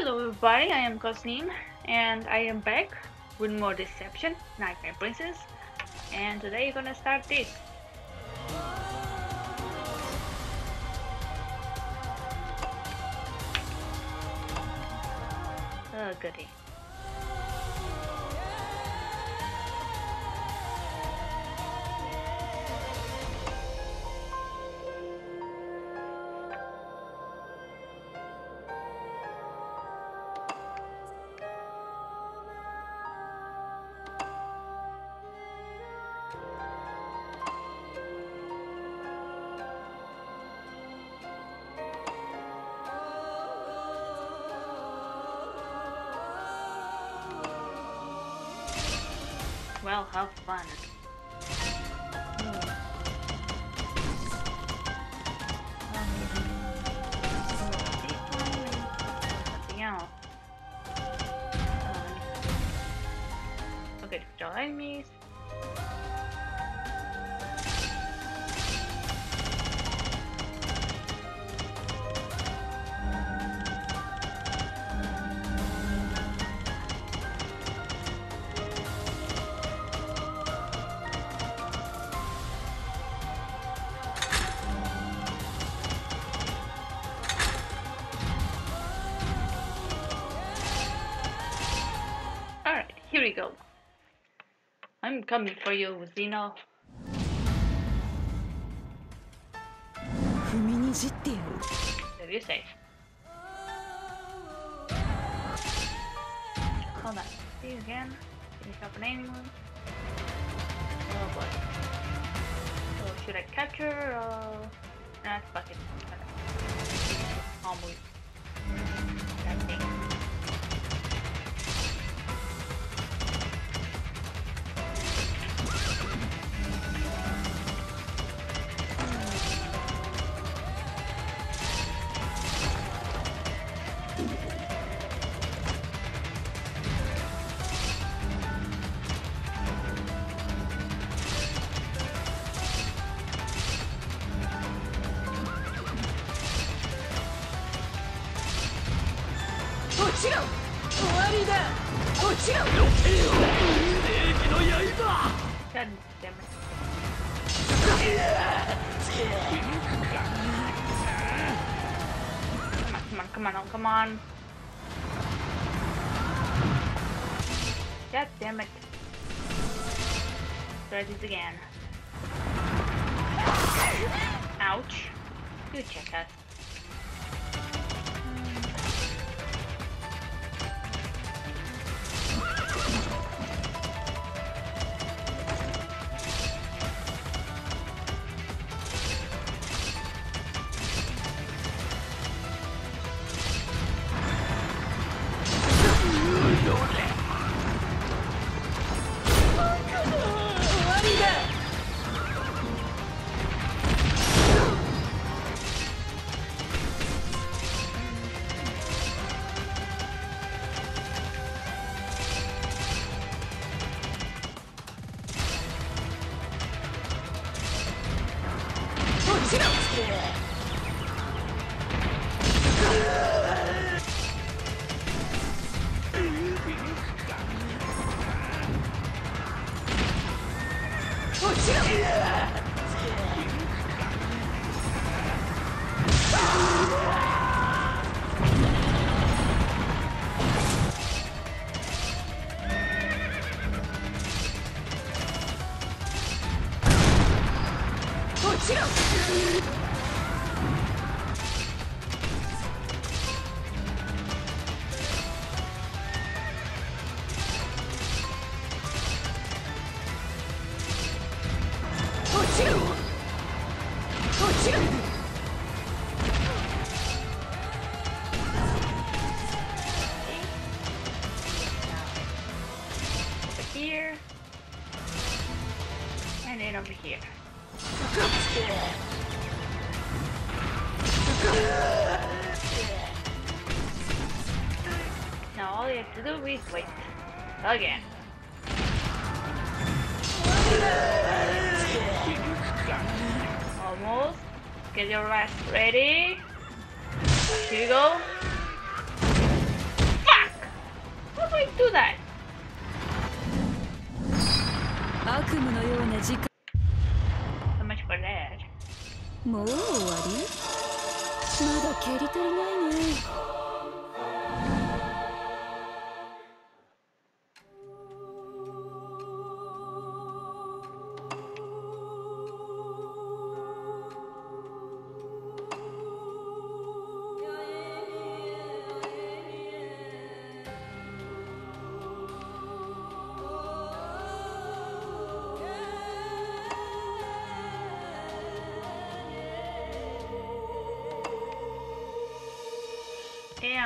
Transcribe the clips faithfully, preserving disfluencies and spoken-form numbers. Hello everybody, I am Cosnim and I am back with more Deception, Nightmare Princess, and today we're gonna start this. Oh goody. Well, have fun. Okay, join me. Here we go. I'm coming for you, Zeno. There you say. Hold on. See you again. Can you stop an anyone? Oh boy. So should I capture or not? Nah, fuck it. I'll move. That thing. God damn it. Come on, come on, come on, come on. God damn it. Try this again. Ouch. You check that. Over here. Now all you have to do is wait. Again. Almost. Get your ass ready. Here you go. I do that? How much for that?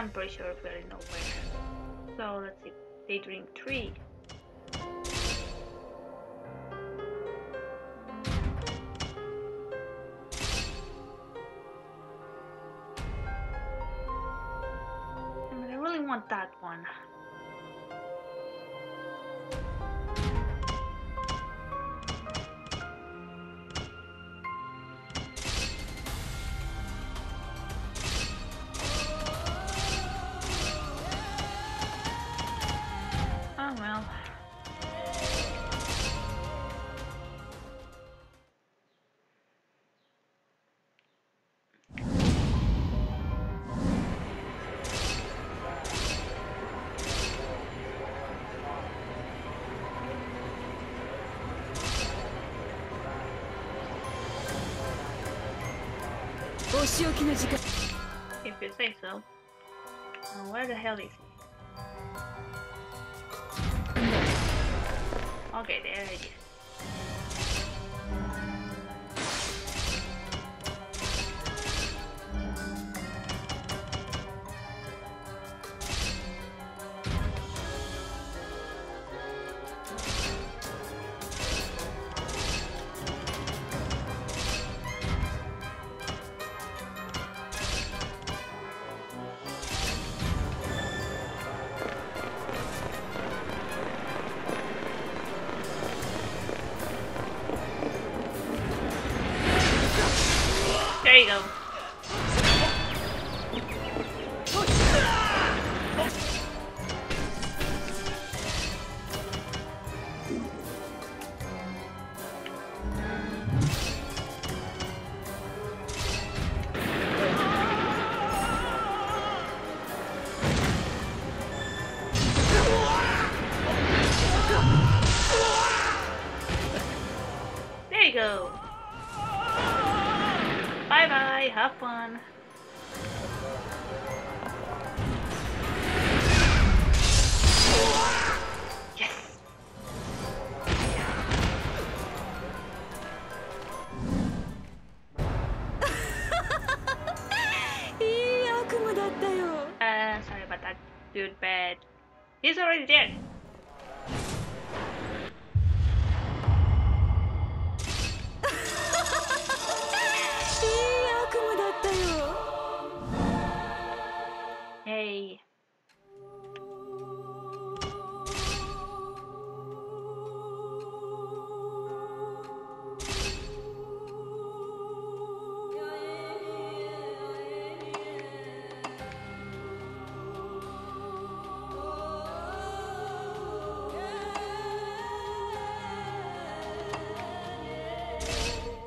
I'm pretty sure we're in nowhere. So let's see. They drink three. I mean, I really want that one. If you say so. Oh, where the hell is he? Okay, there it is.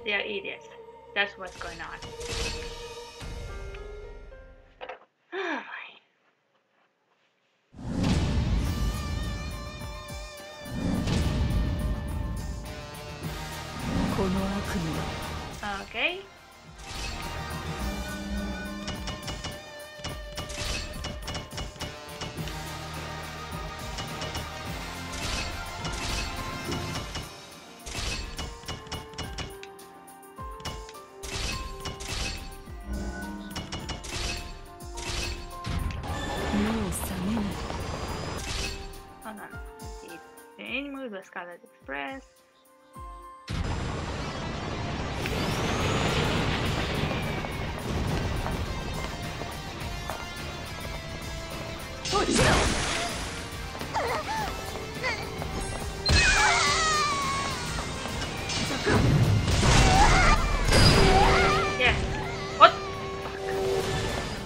They are idiots. That's what's going on. Oh, my. Okay. Scarlet Express. Yes. What the fuck?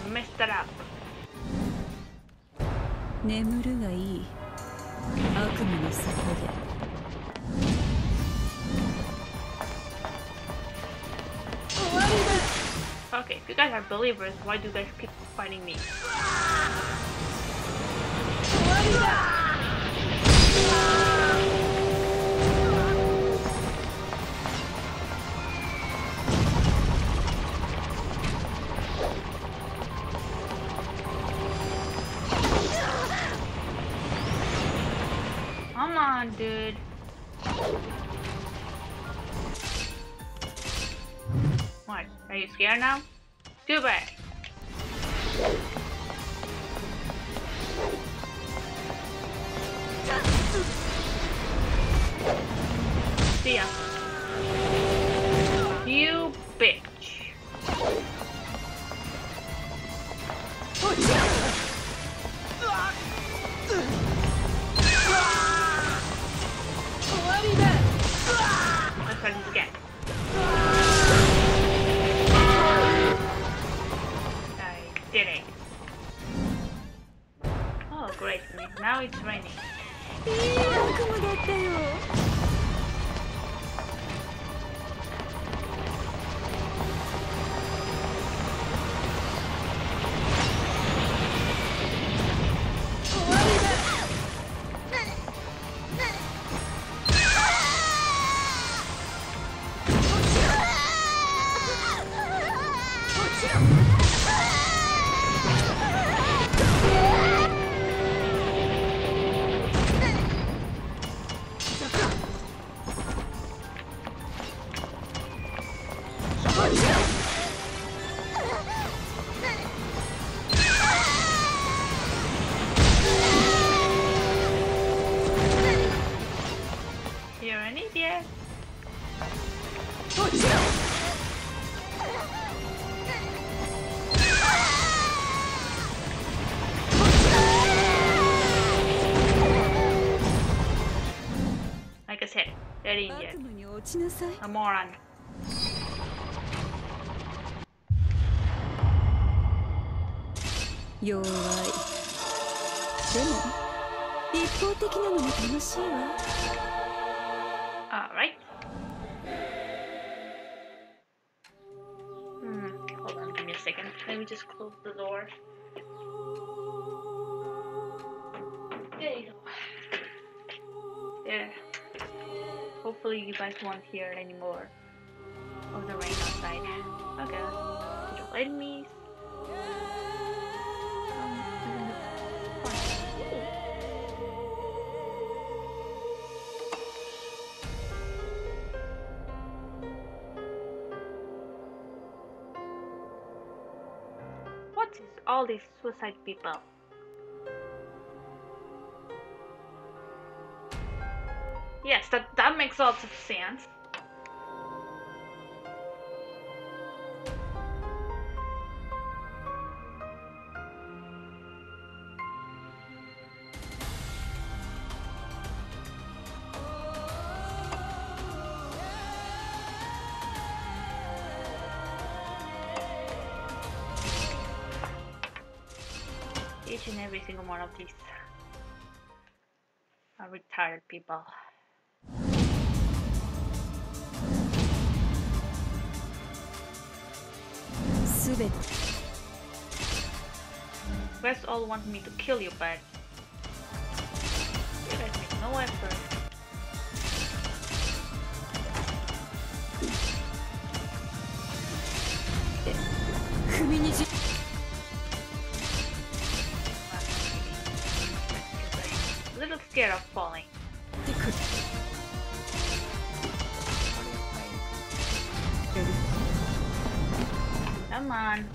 I messed that up. 眠るがいい。悪夢の底で。Okay, if you guys are believers, why do you guys keep fighting me? Come on, dude. What? Are you scared now? Too bad. See ya. You bitch. Let's try this again. Oh great, now it's raining. Like I said, they're Indian. A moron. You're right. Alright. Hmm, hold on, give me a second. Let me just close the door. There you go. There. Hopefully you guys won't hear any more of the rain outside. Okay, let's join me. What is all these suicide people? Yes, that, that makes lots of sense. Each and every single one of these are retired people. You guys all want me to kill you, but you guys make no effort. A little scared of falling. Come on.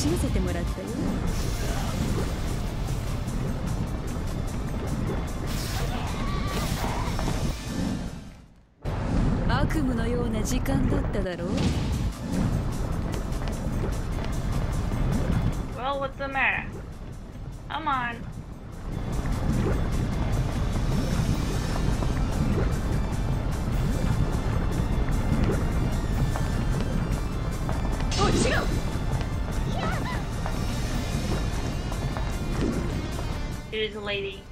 しめせてもらったよ。悪夢のような時間だっただろう。 Well, what's the matter? Come on. Oh, chill. Here's a lady.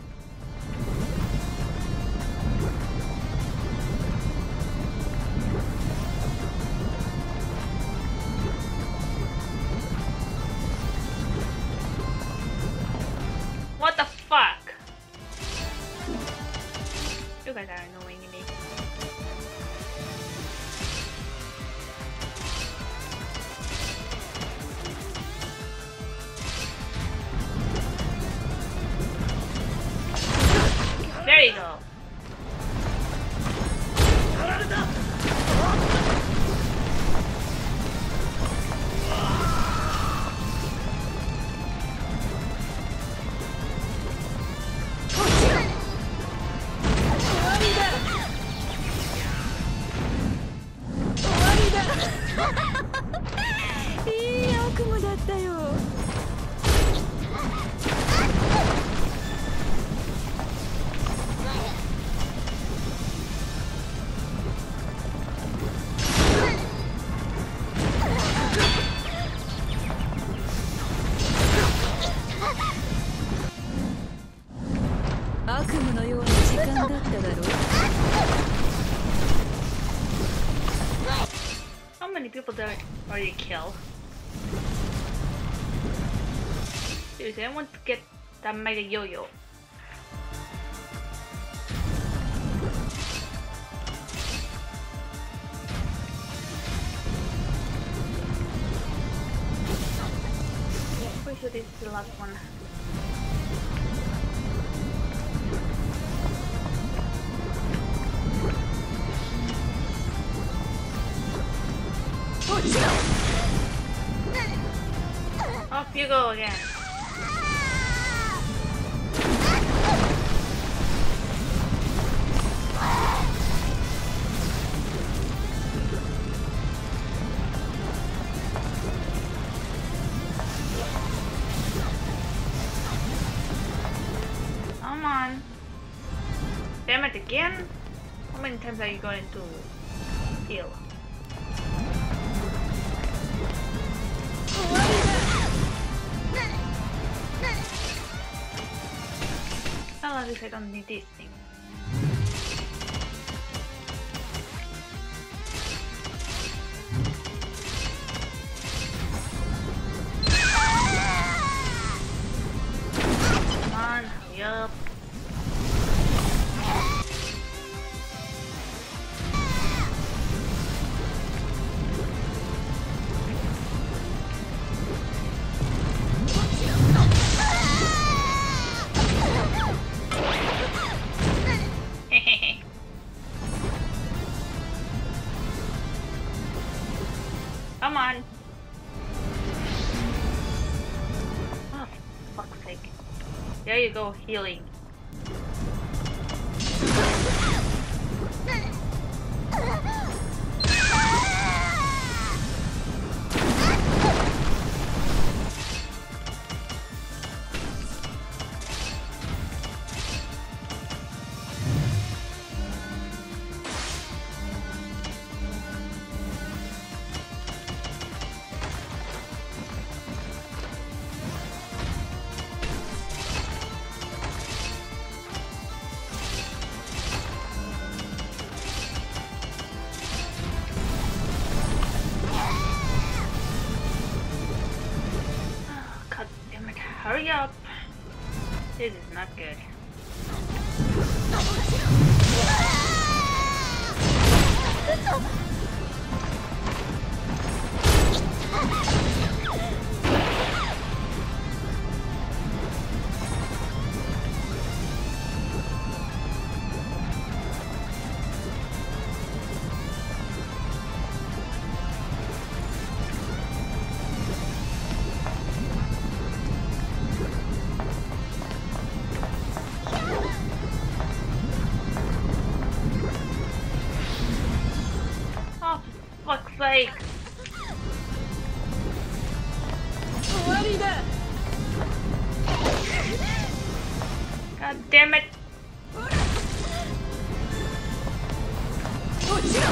Or you kill. Seriously, I want to get that mega yo-yo. I'm pretty sure this is the last one. Off you go again. Come on. Damn it again. How many times are you going to heal? At least I don't need this thing. Come on, hurry up. Come on. Oh, for fuck's sake. There you go, healing. Hurry up! This is not good. 終わりだ。 God damn it. 落ちろ。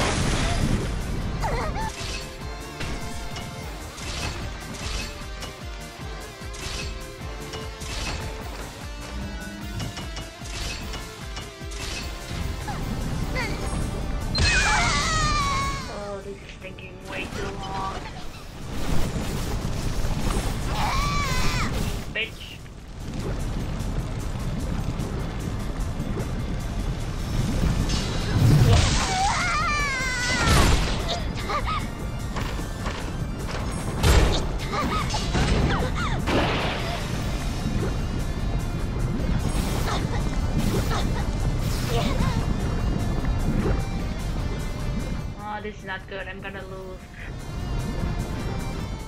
Good, I'm gonna lose.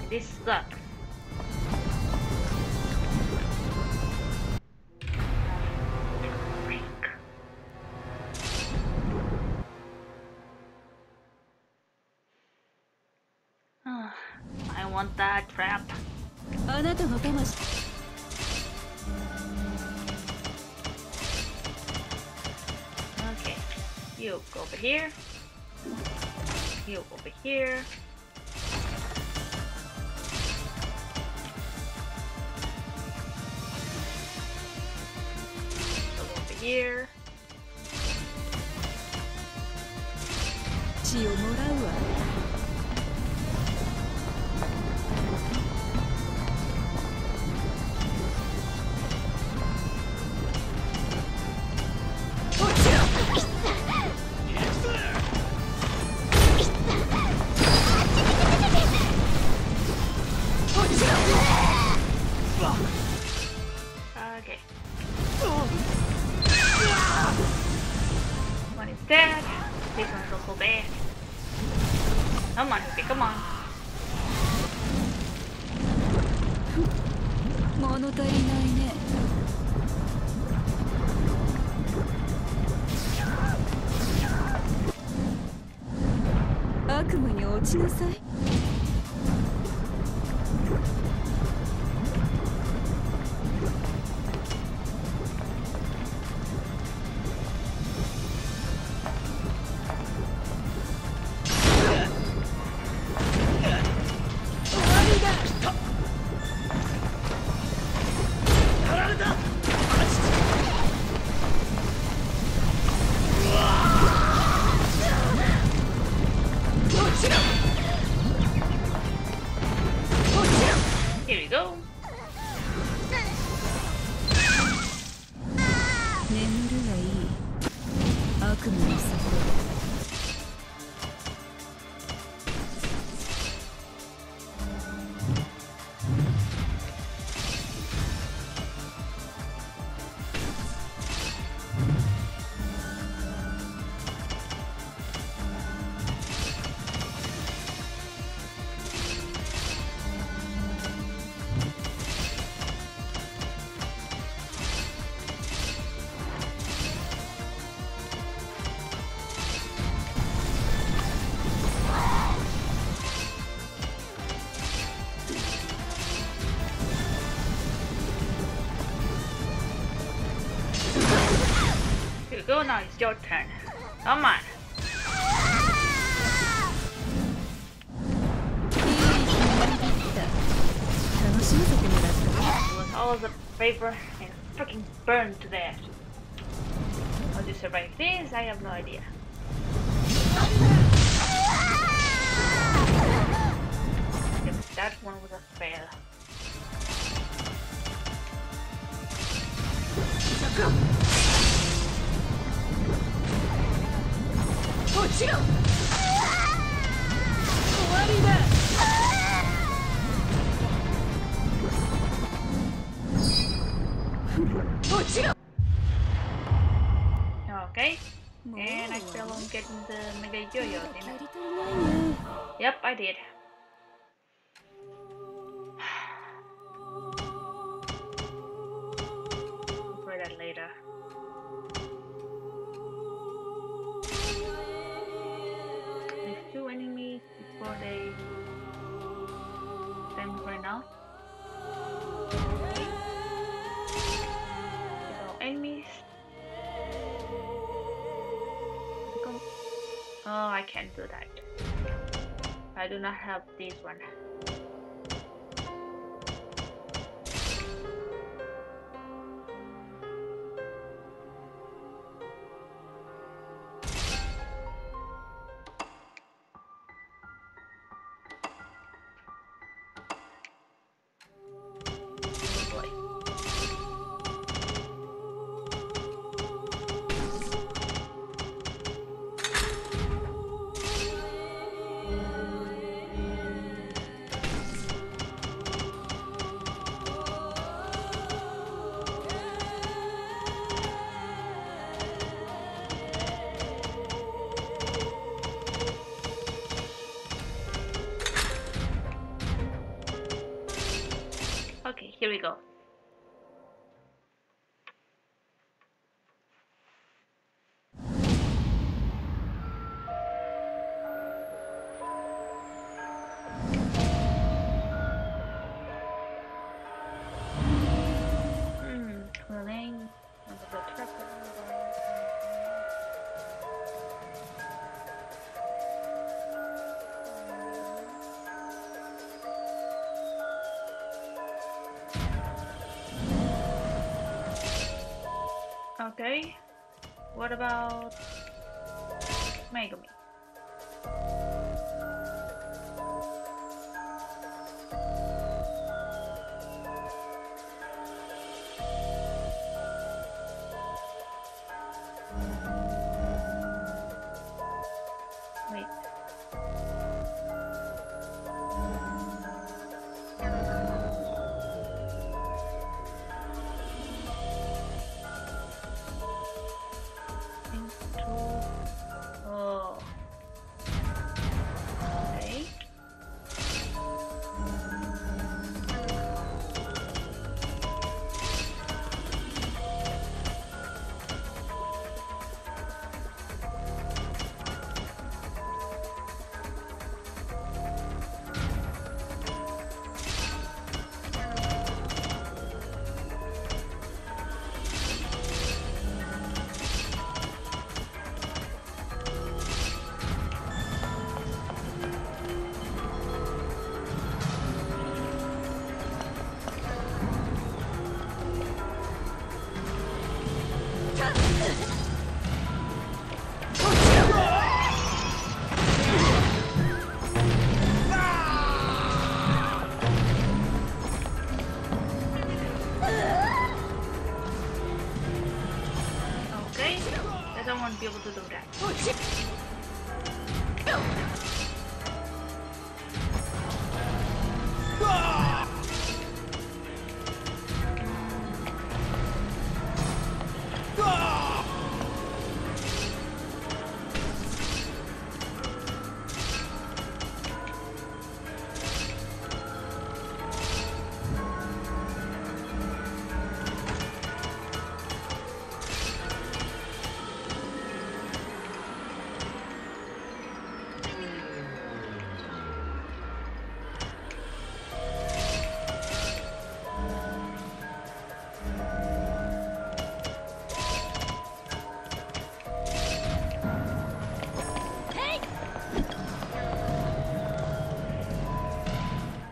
This sucks. I want that crap. Okay, you go over here. You over here. You over here. Go now, it's your turn. Come on. It was all the paper and freaking burned to death. How do you survive this? I have no idea. That one was a fail. Go! Go! Okay, and I fell on getting the mega yo-yo, didn't I? Yep, I did. I'll try that later. Two enemies before they them right now. can do that. I do not have these one. Here we go. Okay, what about Megaman?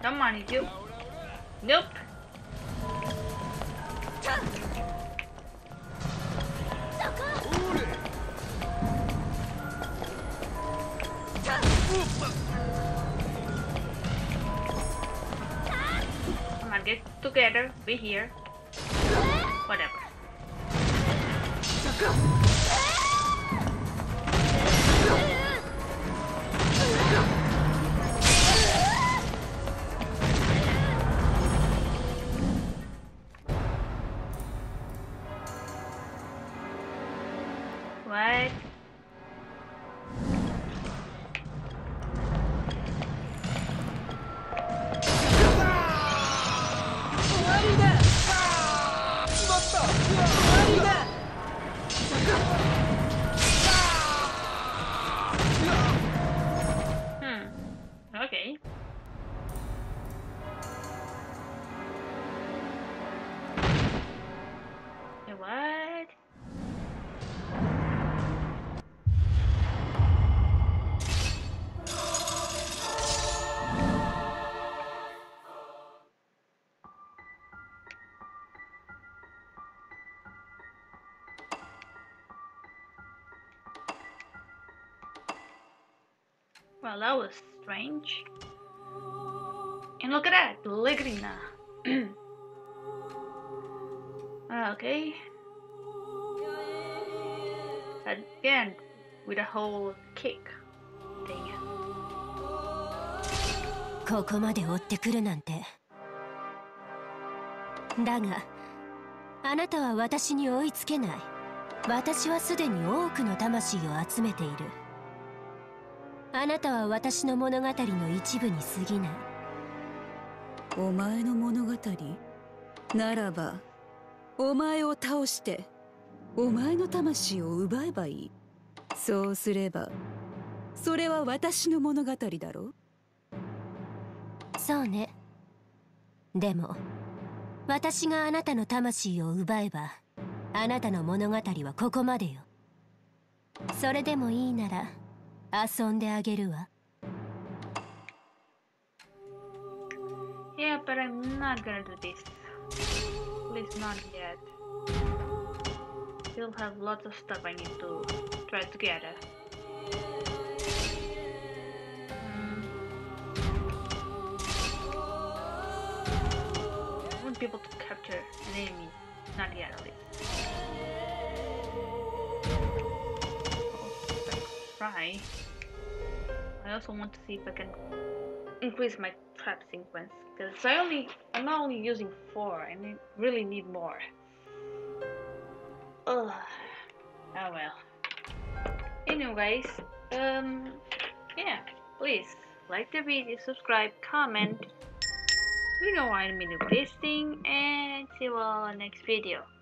Come on, you. Nope. Come on, get together. Be here. Whatever. What? Well, that was strange. And look at that, Ligrina. Okay. Again, with a whole kick thing. ここまで追ってくるなんて。だが、あなたは私に追いつけない。私はすでに多くの魂を集めている。あなたは私の物語の一部に過ぎない。お前の物語ならば、お前を倒してお前の魂を奪えばいい。そうすればそれは私の物語だろう。そうね。でも私があなたの魂を奪えば、あなたの物語はここまでよ。それでもいいなら遊んであげるわ。Yeah, but I'm not gonna do this. Please, not yet. Still have lots of stuff I need to try to gather. Mm. I want people to capture an enemy, not yet at least. I try. I also want to see if I can increase my trap sequence, because I only I'm not only using four, I need, really need more. Ugh. Oh well. Anyways, um, yeah. Please like the video, subscribe, comment. You know what I mean with this thing, and see you all in the next video.